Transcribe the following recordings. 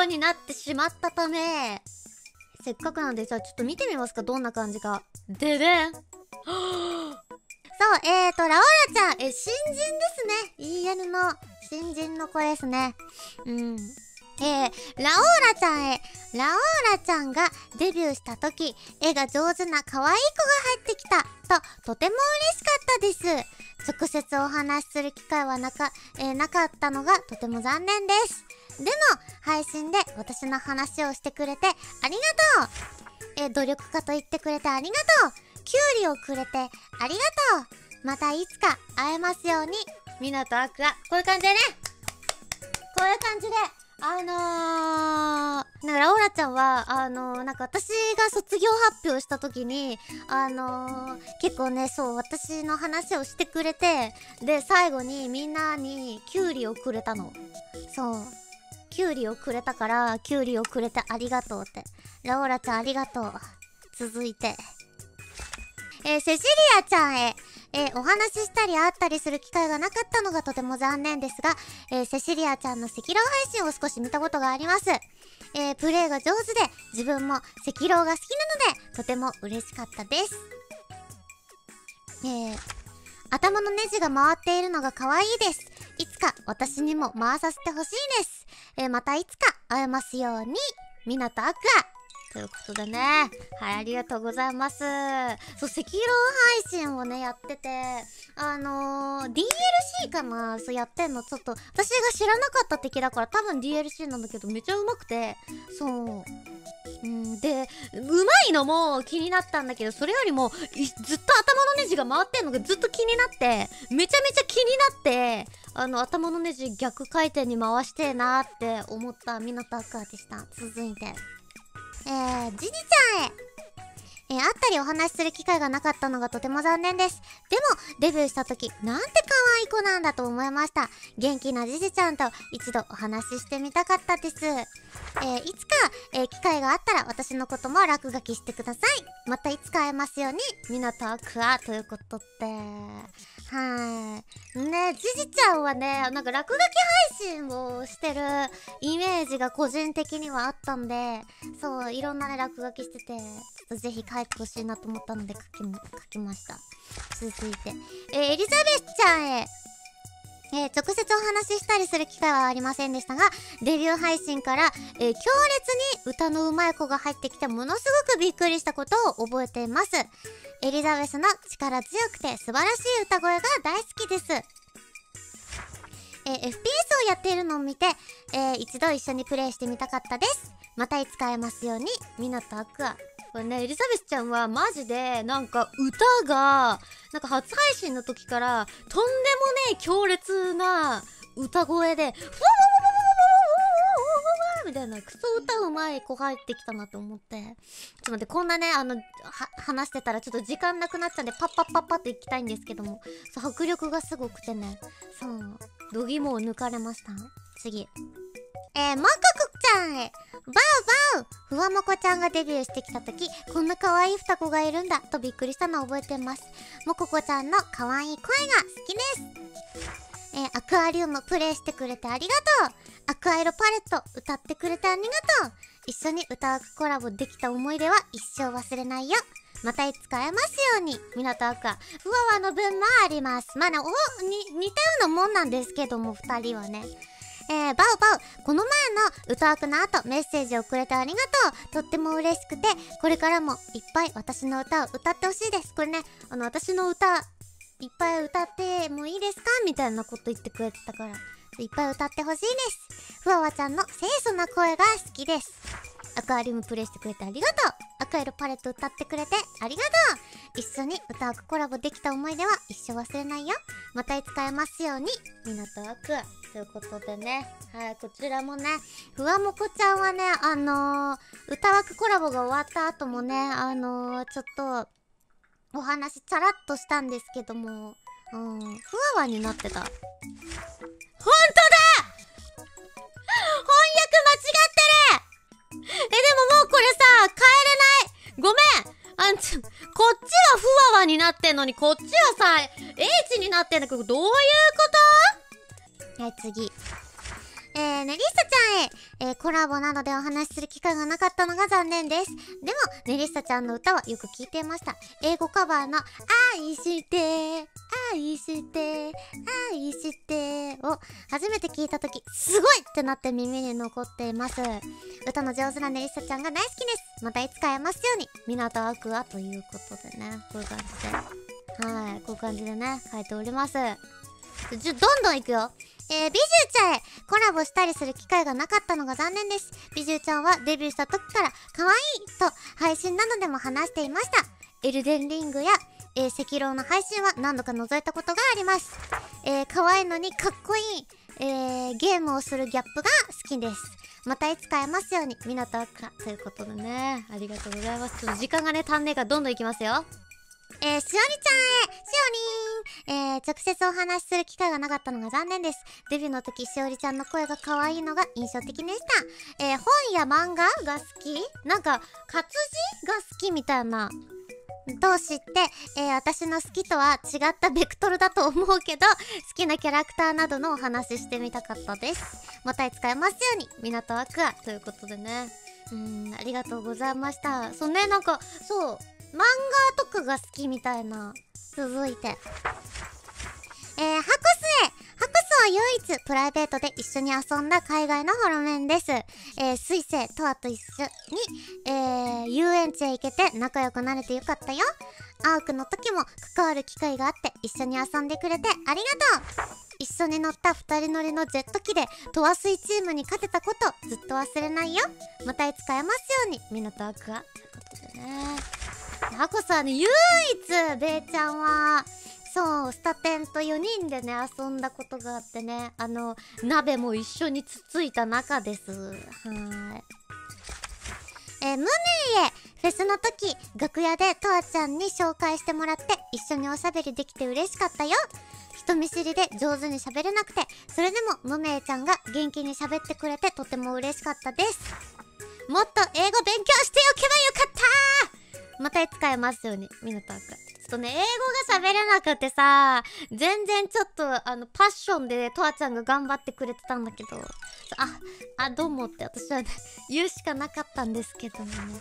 ことになってしまったため、せっかくなんで、じゃあちょっと見てみますか、どんな感じか。ででん。そう、ラオーラちゃん、新人ですね。EL の新人の子ですね。うん。ラオーラちゃんへ。ラオーラちゃんがデビューした時、絵が上手な可愛い子が入ってきたと、とても嬉しかったです。直接お話しする機会はなかったのがとても残念です。でも、配信で私の話をしてくれてありがとう。努力家と言ってくれてありがとう。キュウリをくれてありがとう。またいつか会えますように。みなとあくら。こういう感じでね。こういう感じで。なんかラオーラちゃんは、なんか私が卒業発表した時に、結構ね、そう、私の話をしてくれて、で、最後にみんなにキュウリをくれたの。そう。キュウリをくれたから、キュウリをくれてありがとうって。ラオーラちゃんありがとう。続いて。セシリアちゃんへ。お話ししたり会ったりする機会がなかったのがとても残念ですが、セシリアちゃんの赤狼配信を少し見たことがあります。プレイが上手で、自分も赤狼が好きなので、とても嬉しかったです。頭のネジが回っているのが可愛いです。いつか私にも回させてほしいです。またいつか会えますように、みなとあくら。ということでね。はい、ありがとうございます。そう、赤狼配信をね、やってて、DLC かなそう、やってんの。ちょっと、私が知らなかった敵だから、多分 DLC なんだけど、めちゃ上手くて、そう。うん、で、上手いのも気になったんだけど、それよりも、ずっと頭のネジが回ってんのがずっと気になって、めちゃめちゃ気になって、頭のネジ逆回転に回してーなーって思ったみなとあくらでした。続いて。ジジちゃんへ。会ったりお話しする機会がなかったのがとても残念です。でも、デビューした時、なんて可愛い子なんだと思いました。元気なジジちゃんと一度お話ししてみたかったです。いつか、機会があったら私のことも落書きしてください。またいつか会えますように、みなとあくらということで。はい。ね、ジジちゃんはね、なんか落書き配信をしてるイメージが個人的にはあったんで、そう、いろんなね、落書きしてて、ちょっとぜひ書いてほしいなと思ったので書きました。続いて、エリザベスちゃんへ。直接お話ししたりする機会はありませんでしたが、デビュー配信から、強烈に歌の上手い子が入ってきてものすごくびっくりしたことを覚えています。エリザベスの力強くて素晴らしい歌声が大好きです。FPS をやっているのを見て、一度一緒にプレイしてみたかったです。またいつか会えますように、みなとあくら。これね、エリザベスちゃんはマジで、なんか歌が、なんか初配信の時から、とんでもね、強烈な歌声で、ふわふわふわふわふわふわふわふわみたいな、クソ歌うまい子入ってきたなと思って。ちょっと待って、こんなね、話してたらちょっと時間なくなっちゃうんで、パッパッパッパッと行きたいんですけども、そう、迫力がすごくてね、そう、度肝を抜かれました。次。もここちゃんへ。バウバウふわもこちゃんがデビューしてきたとき、こんな可愛い双子がいるんだとびっくりしたのを覚えてます。もここちゃんの可愛い声が好きです。アクアリウムプレイしてくれてありがとう。アクア色パレット歌ってくれてありがとう。一緒に歌うコラボできた思い出は一生忘れないよ。またいつか会えますように、みなとあくら。ふわわの分もあります。まあね、似たようなもんなんですけども、二人はね。バウバウ、この前の歌枠の後メッセージをくれてありがとう。とっても嬉しくて、これからもいっぱい私の歌を歌ってほしいです。これね、私の歌、いっぱい歌ってもいいですかみたいなこと言ってくれてたから、いっぱい歌ってほしいです。ふわわちゃんの清楚な声が好きです。アクアリウムプレイしてくれてありがとう。アクア色パレット歌ってくれてありがとう。一緒に歌枠コラボできた思い出は一生忘れないよ。またいつか会えますように、みなとあくら。ということでね。はい、こちらもね、ふわもこちゃんはね、歌枠コラボが終わった後もね、ちょっと、お話チャラッとしたんですけども、ふわわになってた。ほんとだ！翻訳間違ってる！でももうこれさ、変えれない！ごめん！こっちはふわわになってんのに、こっちはさ、H になってんだけど、どういうこと？はい、次。ねりさちゃんへ、コラボなどでお話しする機会がなかったのが残念です。でもねりさちゃんの歌はよく聴いてました。英語カバーの「愛して愛して愛して」を初めて聴いた時、すごいってなって耳に残っています。歌の上手なねりさちゃんが大好きです。またいつか会えますように。港アクアということでね、こういう感じで、はい、こういう感じでね書いております。どんどんいくよ。美獣ちゃんへ、コラボしたりする機会がなかったのが残念です。美獣ちゃんはデビューした時から可愛いと配信などでも話していました。エルデンリングや赤狼の配信は何度か覗いたことがあります。可愛いのにかっこいい、ゲームをするギャップが好きです。またいつか会えますように。港アクアということでね、ありがとうございます。ちょっと時間がね足んねえからどんどんいきますよ。しおりちゃんへ、しおりーん、直接お話しする機会がなかったのが残念です。デビューの時、しおりちゃんの声が可愛いのが印象的でした。本や漫画が好き、なんか活字が好きみたいな。同志って、私の好きとは違ったベクトルだと思うけど、好きなキャラクターなどのお話してみたかったです。また使えますように。港アクアということでね。ありがとうございました。そうね、なんか、そう。漫画とかが好きみたいな。続いて。ハクスへ。ハクスは唯一プライベートで一緒に遊んだ海外のホロメンです。水星、トアと一緒に、遊園地へ行けて仲良くなれてよかったよ。アークの時も関わる機会があって一緒に遊んでくれてありがとう。一緒に乗った2人乗りのジェット機でトワスイチームに勝てたことずっと忘れないよ。またいつか会えますように。港アクアということでね。ハコさんね、唯一ベイちゃんはそうスタテンと4人でね遊んだことがあってね、鍋も一緒につついた仲です。はーい。ムネイへ、フェスの時楽屋でとあちゃんに紹介してもらって一緒におしゃべりできて嬉しかったよ。人見知りで上手に喋れなくて、それでもムネイちゃんが元気に喋ってくれてとても嬉しかったです。もっと英語勉強しておけばよかったー。また使えますように。港アクア。ちょっとね、英語が喋れなくてさ、全然ちょっと、パッションで、ね、とわちゃんが頑張ってくれてたんだけど、どうもって私はね、言うしかなかったんですけどもね、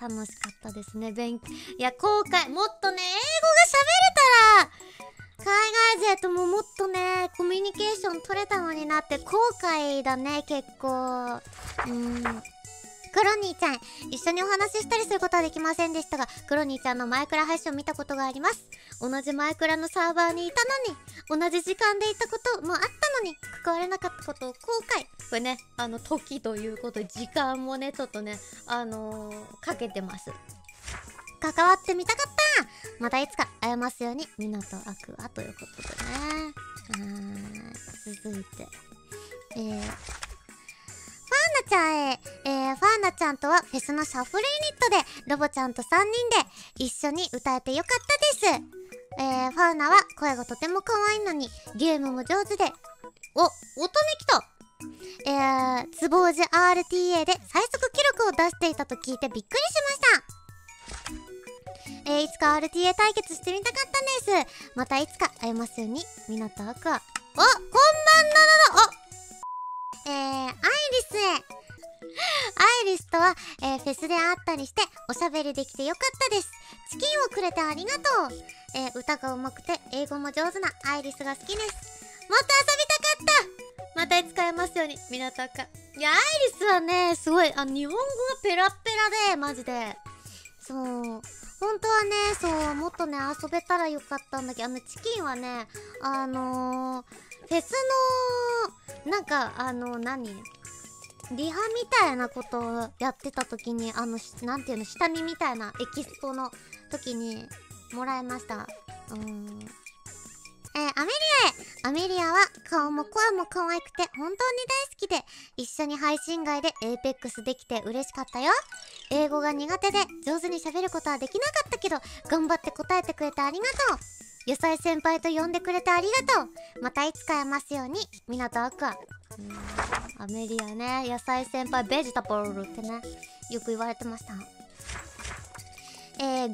楽しかったですね、勉強。いや、後悔、もっとね、英語が喋れたら、海外勢とももっとね、コミュニケーション取れたのになって、後悔だね、結構。クロニーちゃん、一緒にお話ししたりすることはできませんでしたが、クロニーちゃんのマイクラ配信を見たことがあります。同じマイクラのサーバーにいたのに、同じ時間でいたこともあったのに関われなかったことを後悔。これね、時ということで時間もねちょっとねかけてます。関わってみたかった。またいつか会えますように。港アクアということでね。続いてファーナちゃんへ、ファーナちゃんとはフェスのシャッフルユニットでロボちゃんと3人で一緒に歌えてよかったです。ファーナは声がとても可愛いのにゲームも上手で、お、音に来た。つぼうじ RTA で最速記録を出していたと聞いてびっくりしました。いつか RTA 対決してみたかったんです。またいつか会えますように。港アクア。お、こんばんはなの。おアイリスへ。アイリスとは、フェスで会ったりしておしゃべりできてよかったです。チキンをくれてありがとう。歌がうまくて英語も上手なアイリスが好きです。もっと遊びたかった。またいつか会えますように。港アクア。いや、アイリスはねすごい日本語がペラッペラでマジでそう。本当はね、そう、もっとね、遊べたらよかったんだけど、チキンはね、フェスの、なんか、リハみたいなことをやってた時に、なんていうの、下見みたいなエキスポの時にもらいました。アメリアへ。アメリアは顔も声も可愛くて本当に大好きで、一緒に配信外でエイペックスできて嬉しかったよ。英語が苦手で上手に喋ることはできなかったけど、頑張って答えてくれてありがとう。野菜先輩と呼んでくれてありがとう。またいつか会えますように。港アクア。アメリアね、野菜先輩ベジタブルってね、よく言われてました。グラへ。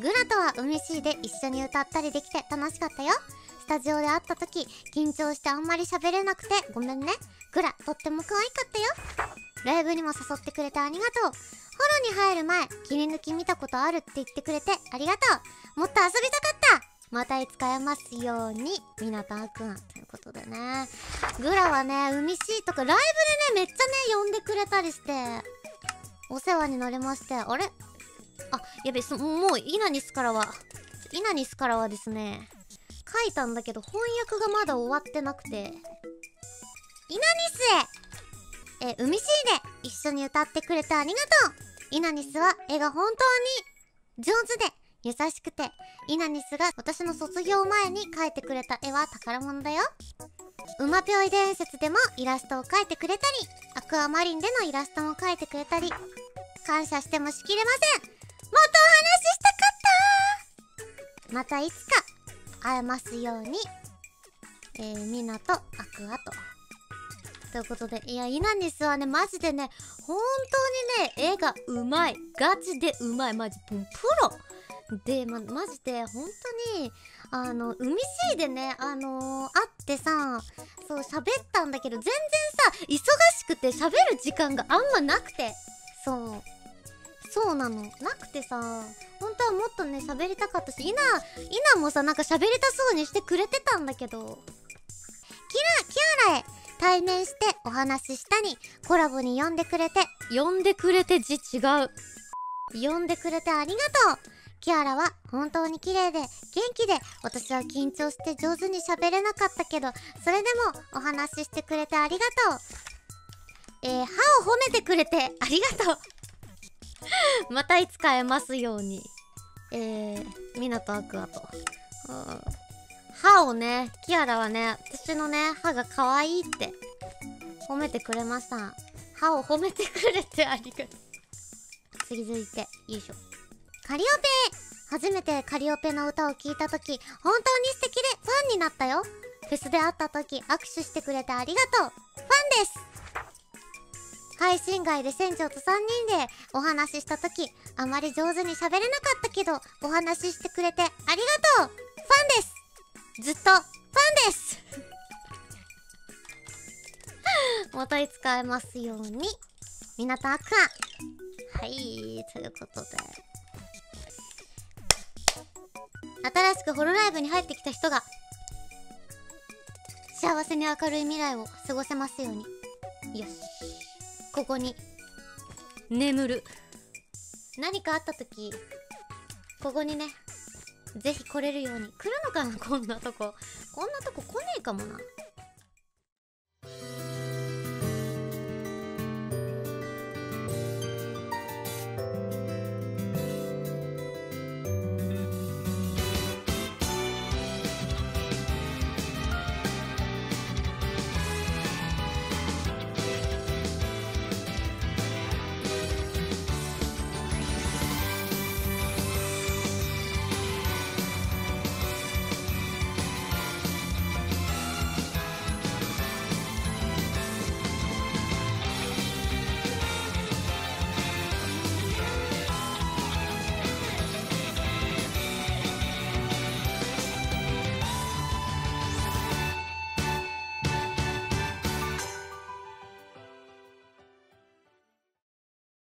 グラとはうれしいで一緒に歌ったりできて楽しかったよ。スタジオで会った時緊張してあんまり喋れなくてごめんね。グラとっても可愛かったよ。ライブにも誘ってくれてありがとう。フォローに入る前切り抜き見たことあるって言ってくれてありがとう。もっと遊びたかった。またいつか会えますようにみなたんくんということでね。グラはね海 C とかライブでねめっちゃね呼んでくれたりしてお世話になりまして、あれあやべえ、もうイナニスからはですね書いたんだけど翻訳がまだ終わってなくて、イナニスへ海 C で一緒に歌ってくれてありがとう。イナニスは絵が本当に上手で優しくて、イナニスが私の卒業前に描いてくれた絵は宝物だよ。うまぴょい伝説でもイラストを描いてくれたり、アクアマリンでのイラストも描いてくれたり、感謝してもしきれません。もっとお話ししたかった。またいつか会えますように、みなとアクアと。ということで、いや、イナニスはね、マジでね、本当にね、絵がうまい。ガチでうまい。マジ、プロで、マジで、本当に、海 C でね、会ってさ、そう、喋ったんだけど、全然さ、忙しくて喋る時間があんまなくて。そうなの。なくてさ、本当はもっとね、喋りたかったし、イナもさ、なんか喋れたそうにしてくれてたんだけど、キアラへ対面してお話ししたり、コラボに呼んでくれて字違う。呼んでくれてありがとう。キアラは本当に綺麗で元気で、私は緊張して上手に喋れなかったけど、それでもお話ししてくれてありがとう。歯を褒めてくれてありがとう。またいつか会えますように。みなとアクアと。歯をね、キアラはね、私のね、歯が可愛いって褒めてくれました。歯を褒めてくれてありがとう。続いて、よいしょ。カリオペ。初めてカリオペの歌を聴いたとき、本当に素敵でファンになったよ。フェスで会ったとき、握手してくれてありがとう。ファンです。配信外で船長と3人でお話ししたとき、あまり上手に喋れなかったけど、お話ししてくれてありがとう。ファンです。ずっとファンです。またいつか会えますように。みなとアクア。はい、ということで。新しくホロライブに入ってきた人が幸せに明るい未来を過ごせますように。よし、ここに眠る。何かあった時ここにねぜひ来れるように。来るのかな、こんなとこ来ねえかもな。